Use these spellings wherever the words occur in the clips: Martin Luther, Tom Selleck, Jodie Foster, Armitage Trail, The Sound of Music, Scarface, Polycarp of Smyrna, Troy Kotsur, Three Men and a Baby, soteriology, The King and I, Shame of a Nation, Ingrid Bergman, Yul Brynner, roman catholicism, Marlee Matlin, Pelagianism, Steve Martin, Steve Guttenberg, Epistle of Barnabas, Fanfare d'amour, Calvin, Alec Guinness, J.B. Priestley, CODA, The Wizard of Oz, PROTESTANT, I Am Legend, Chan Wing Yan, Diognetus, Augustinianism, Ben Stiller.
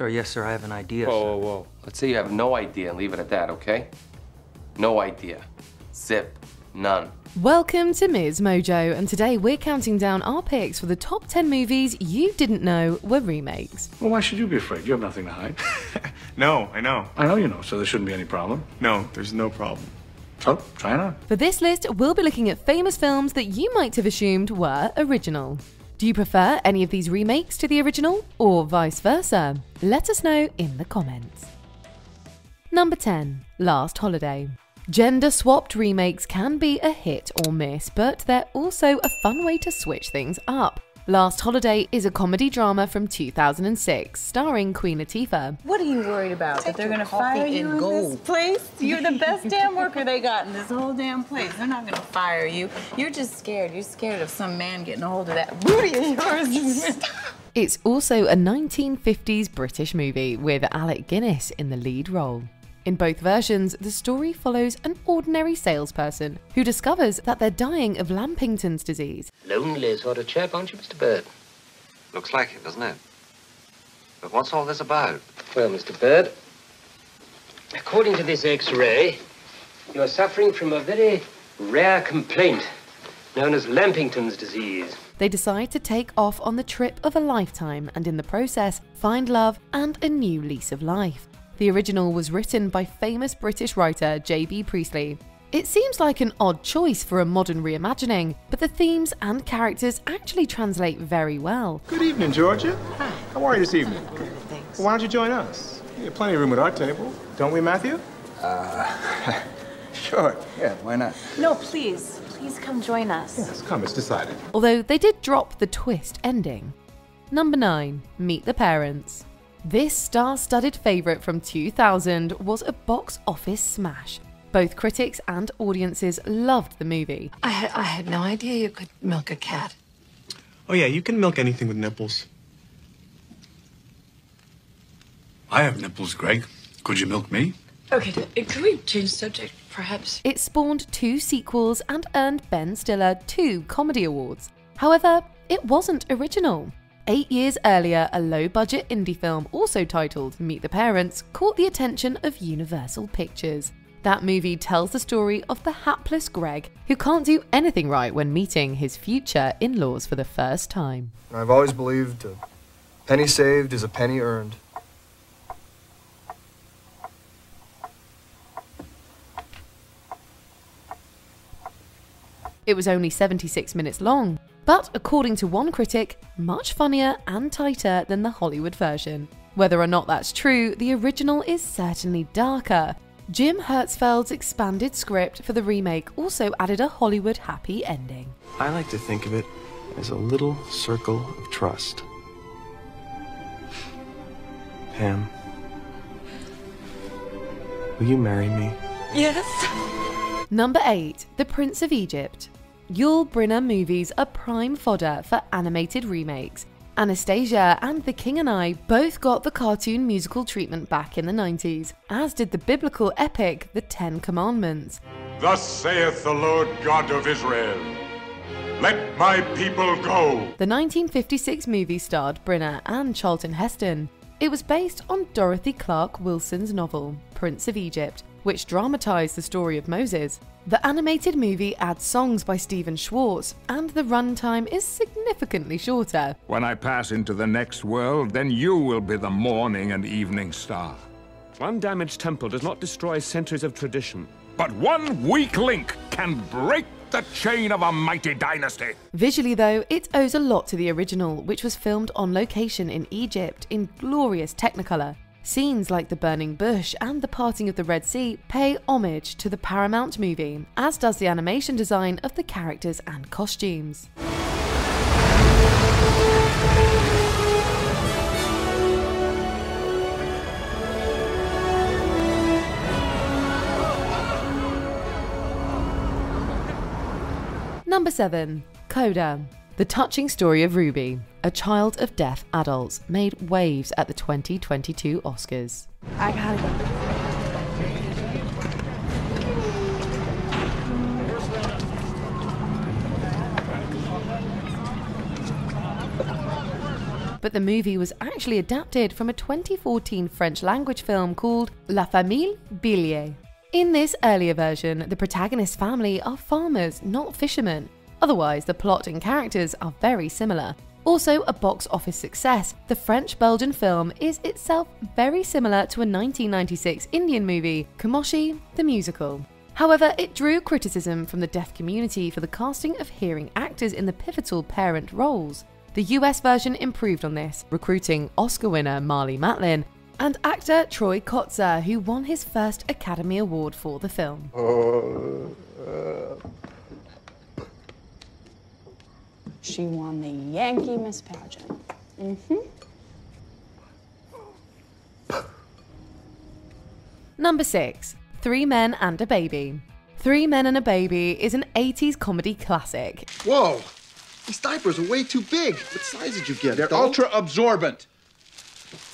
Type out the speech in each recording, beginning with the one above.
Sir, yes, sir, I have an idea, Whoa, whoa, whoa. Let's say you have no idea and leave it at that, okay? No idea. Zip. None. Welcome to Ms. Mojo, and today we're counting down our picks for the top 10 movies you didn't know were remakes. Well, why should you be afraid? You have nothing to hide. No, I know. I know you know, so there shouldn't be any problem. No, there's no problem. So, try it on. For this list, we'll be looking at famous films that you might have assumed were original. Do you prefer any of these remakes to the original, or vice versa? Let us know in the comments. Number 10. Last Holiday. Gender-swapped remakes can be a hit or miss, but they're also a fun way to switch things up. Last Holiday is a comedy drama from 2006, starring Queen Latifah. What are you worried about? Take that they're going to fire you in this place? You're the best damn worker they got in this whole damn place. They're not going to fire you. You're just scared. You're scared of some man getting a hold of that booty of yours. It's also a 1950s British movie with Alec Guinness in the lead role. In both versions, the story follows an ordinary salesperson who discovers that they're dying of Lampington's disease. Lonely sort of chap, aren't you, Mr. Bird? Looks like it, doesn't it? But what's all this about? Well, Mr. Bird, according to this X-ray, you're suffering from a very rare complaint known as Lampington's disease. They decide to take off on the trip of a lifetime and in the process find love and a new lease of life. The original was written by famous British writer J.B. Priestley. It seems like an odd choice for a modern reimagining, but the themes and characters actually translate very well. Good evening, Georgia. Hi. How are you this evening? Good, thanks. Well, why don't you join us? You have plenty of room at our table, don't we, Matthew? Sure, yeah, why not? No, please. Please come join us. Yes, come, it's decided. Although they did drop the twist ending. Number 9. Meet the Parents. This star-studded favourite from 2000 was a box office smash. Both critics and audiences loved the movie. I had no idea you could milk a cat. Oh yeah, you can milk anything with nipples. I have nipples, Greg. Could you milk me? Okay, can we change subject, perhaps? It spawned 2 sequels and earned Ben Stiller 2 comedy awards. However, it wasn't original. 8 years earlier, a low-budget indie film, also titled Meet the Parents, caught the attention of Universal Pictures. That movie tells the story of the hapless Greg, who can't do anything right when meeting his future in-laws for the first time. I've always believed a penny saved is a penny earned. It was only 76 minutes long, but according to one critic, much funnier and tighter than the Hollywood version. Whether or not that's true, the original is certainly darker. Jim Hertzfeld's expanded script for the remake also added a Hollywood happy ending. I like to think of it as a little circle of trust. Pam, will you marry me? Yes. Number 8. The Prince of Egypt. Yul Brynner movies are prime fodder for animated remakes. Anastasia and The King and I both got the cartoon musical treatment back in the 90s, as did the biblical epic The Ten Commandments. Thus saith the Lord God of Israel, let my people go. The 1956 movie starred Brynner and Charlton Heston. It was based on Dorothy Clark Wilson's novel, Prince of Egypt, which dramatized the story of Moses. The animated movie adds songs by Stephen Schwartz, and the runtime is significantly shorter. When I pass into the next world, then you will be the morning and evening star. One damaged temple does not destroy centuries of tradition, but one weak link can break the chain of a mighty dynasty. Visually though, it owes a lot to the original, which was filmed on location in Egypt in glorious Technicolor. Scenes like the burning bush and the parting of the Red Sea pay homage to the Paramount movie, as does the animation design of the characters and costumes. Number 7. Coda. The touching story of Ruby, a child of deaf adults, made waves at the 2022 Oscars. I gotta go. but the movie was actually adapted from a 2014 French language film called La Famille Bélier. In this earlier version, the protagonist's family are farmers, not fishermen. Otherwise, the plot and characters are very similar. Also a box office success, the French-Belgian film is itself very similar to a 1996 Indian movie, Koshish the Musical. However, it drew criticism from the deaf community for the casting of hearing actors in the pivotal parent roles. The US version improved on this, recruiting Oscar winner Marlee Matlin and actor Troy Kotsur, who won his first Academy Award for the film. She won the Yankee Miss Pageant. Number 6. Three Men and a Baby. Three Men and a Baby is an 80s comedy classic. Whoa! These diapers are way too big. What size did you get? They're ultra-absorbent.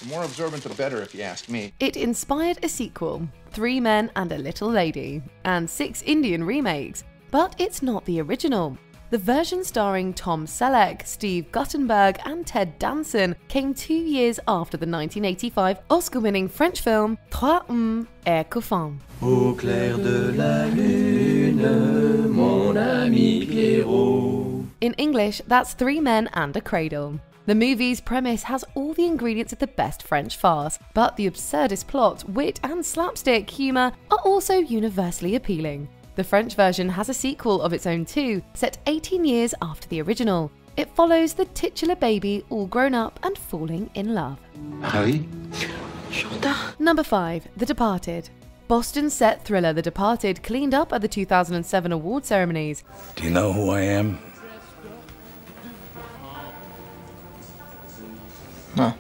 The more absorbent, the better, if you ask me. It inspired a sequel, Three Men and a Little Lady, and 6 Indian remakes, but it's not the original. The version starring Tom Selleck, Steve Guttenberg, and Ted Danson came 2 years after the 1985 Oscar-winning French film Trois Hommes et un Couffin. Au clair de la lune, mon ami Pierrot. In English, that's Three Men and a Cradle. The movie's premise has all the ingredients of the best French farce, but the absurdist plot, wit, and slapstick humour are also universally appealing. The French version has a sequel of its own too, set 18 years after the original. It follows the titular baby all grown up and falling in love. Harry? Number 5. The Departed. Boston set thriller The Departed cleaned up at the 2007 award ceremonies. Do you know who I am? No.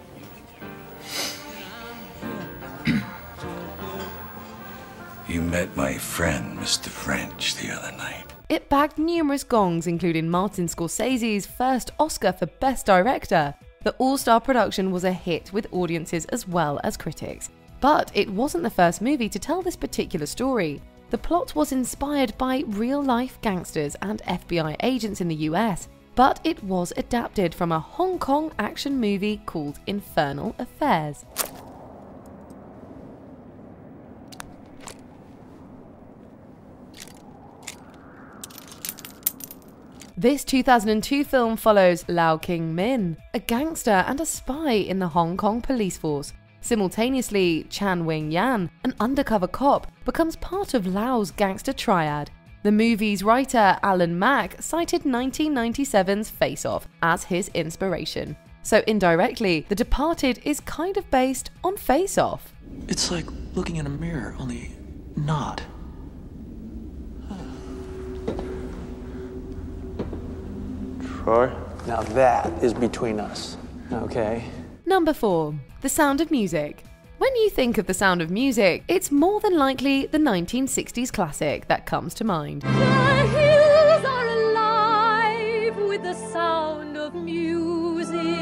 You met my friend, Mr. French, the other night. It bagged numerous gongs, including Martin Scorsese's first Oscar for Best Director. The all-star production was a hit with audiences as well as critics. But it wasn't the first movie to tell this particular story. The plot was inspired by real-life gangsters and FBI agents in the US, but it was adapted from a Hong Kong action movie called Infernal Affairs. This 2002 film follows Lau King Min, a gangster and a spy in the Hong Kong police force. Simultaneously, Chan Wing Yan, an undercover cop, becomes part of Lau's gangster triad. The movie's writer Alan Mack cited 1997's Face Off as his inspiration. So indirectly, The Departed is kind of based on Face Off. It's like looking in a mirror, only not. Now that is between us, okay? Number 4. The Sound of Music. When you think of The Sound of Music, it's more than likely the 1960s classic that comes to mind. The hills are alive with the sound of music.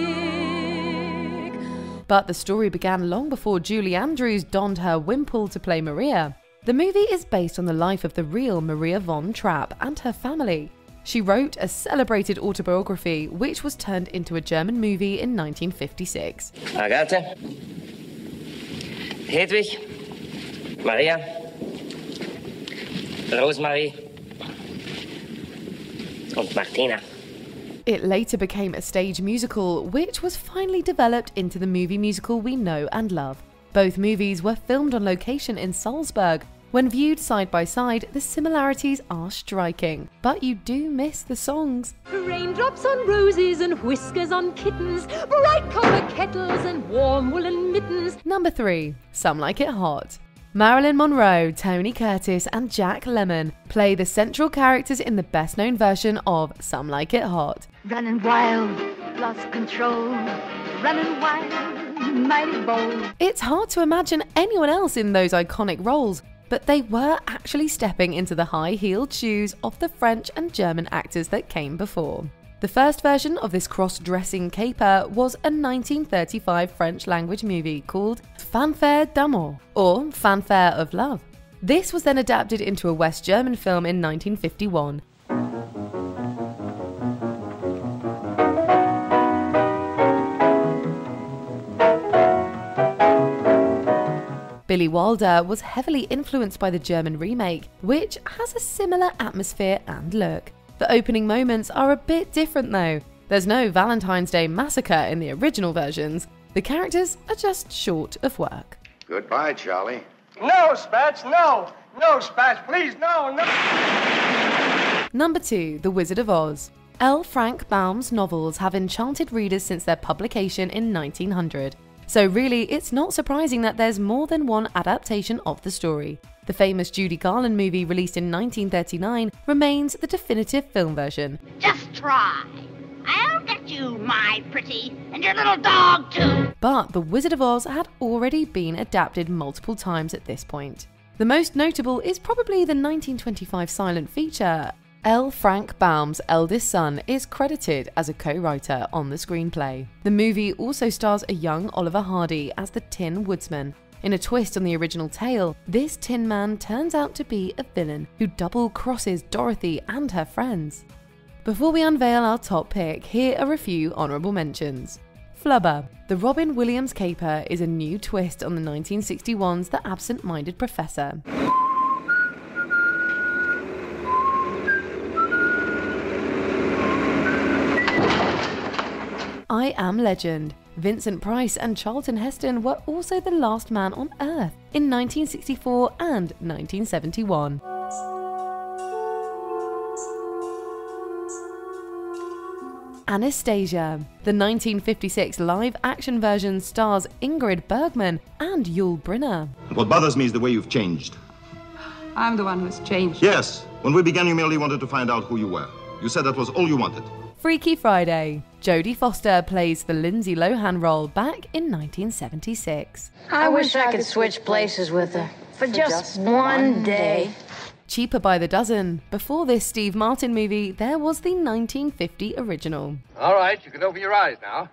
But the story began long before Julie Andrews donned her wimple to play Maria. The movie is based on the life of the real Maria von Trapp and her family. She wrote a celebrated autobiography, which was turned into a German movie in 1956. Agathe, Hedwig, Maria, Rosemarie, and Martina. It later became a stage musical, which was finally developed into the movie musical we know and love. Both movies were filmed on location in Salzburg. When viewed side by side, the similarities are striking, but you do miss the songs. Raindrops on roses and whiskers on kittens, bright copper kettles and warm woolen mittens. Number 3. Some Like It Hot. Marilyn Monroe, Tony Curtis, and Jack Lemmon play the central characters in the best-known version of Some Like It Hot. Running wild, lost control, running wild, mighty bold. It's hard to imagine anyone else in those iconic roles, but they were actually stepping into the high-heeled shoes of the French and German actors that came before. The first version of this cross-dressing caper was a 1935 French-language movie called Fanfare d'Amour, or Fanfare of Love. This was then adapted into a West German film in 1951. Billy Wilder was heavily influenced by the German remake, which has a similar atmosphere and look. The opening moments are a bit different though. There's no Valentine's Day massacre in the original versions. The characters are just short of work. Goodbye, Charlie. No, Spatz, no! No, Spatz, please, no, no! Number 2. The Wizard of Oz. L. Frank Baum's novels have enchanted readers since their publication in 1900. So really, it's not surprising that there's more than one adaptation of the story. The famous Judy Garland movie released in 1939 remains the definitive film version. Just try. I'll get you, my pretty, and your little dog too. But The Wizard of Oz had already been adapted multiple times at this point. The most notable is probably the 1925 silent feature. L. Frank Baum's eldest son is credited as a co-writer on the screenplay. The movie also stars a young Oliver Hardy as the Tin Woodsman. In a twist on the original tale, this Tin Man turns out to be a villain who double-crosses Dorothy and her friends. Before we unveil our top pick, here are a few honourable mentions. Flubber. The Robin Williams caper is a new twist on the 1961's The Absent-Minded Professor. I Am Legend. Vincent Price and Charlton Heston were also the last man on Earth in 1964 and 1971. Anastasia. The 1956 live-action version stars Ingrid Bergman and Yul Brynner. What bothers me is the way you've changed. I'm the one who's changed. Yes. When we began, you merely wanted to find out who you were. You said that was all you wanted. Freaky Friday. Jodie Foster plays the Lindsay Lohan role back in 1976. I wish I could switch places with her for just one day. Cheaper by the dozen. Before this Steve Martin movie, there was the 1950 original. All right, you can open your eyes now.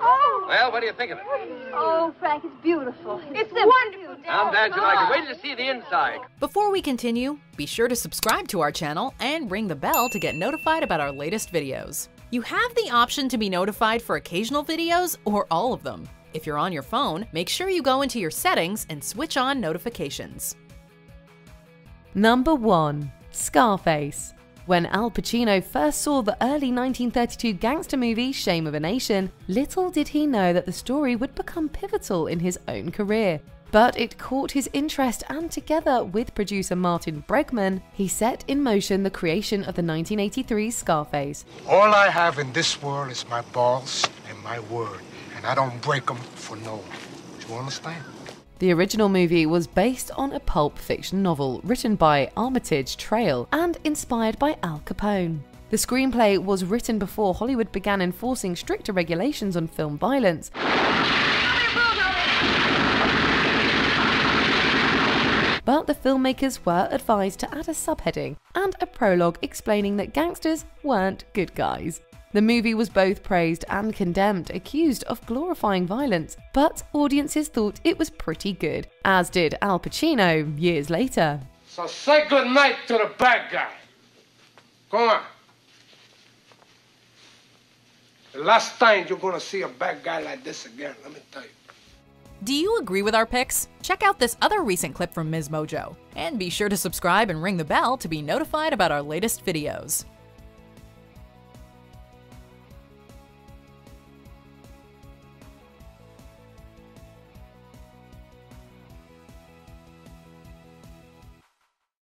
Oh! Well, what do you think of it? Oh, Frank, it's beautiful. It's wonderful. I'm glad you like it. Wait to see the inside. Before we continue, be sure to subscribe to our channel and ring the bell to get notified about our latest videos. You have the option to be notified for occasional videos or all of them. If you're on your phone, make sure you go into your settings and switch on notifications. Number 1. Scarface. When Al Pacino first saw the early 1932 gangster movie Shame of a Nation, little did he know that the story would become pivotal in his own career. But it caught his interest, and together with producer Martin Bregman, he set in motion the creation of the 1983 Scarface. All I have in this world is my balls and my word, and I don't break them for no one. Do you understand? The original movie was based on a pulp fiction novel written by Armitage Trail and inspired by Al Capone. The screenplay was written before Hollywood began enforcing stricter regulations on film violence, but the filmmakers were advised to add a subheading and a prologue explaining that gangsters weren't good guys. The movie was both praised and condemned, accused of glorifying violence, but audiences thought it was pretty good, as did Al Pacino years later. So say goodnight to the bad guy. Go on. The last time you're gonna see a bad guy like this again, let me tell you. Do you agree with our picks? Check out this other recent clip from Ms. Mojo, and be sure to subscribe and ring the bell to be notified about our latest videos.